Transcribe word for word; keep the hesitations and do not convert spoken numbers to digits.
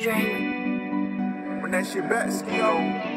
When that shit back, ski on.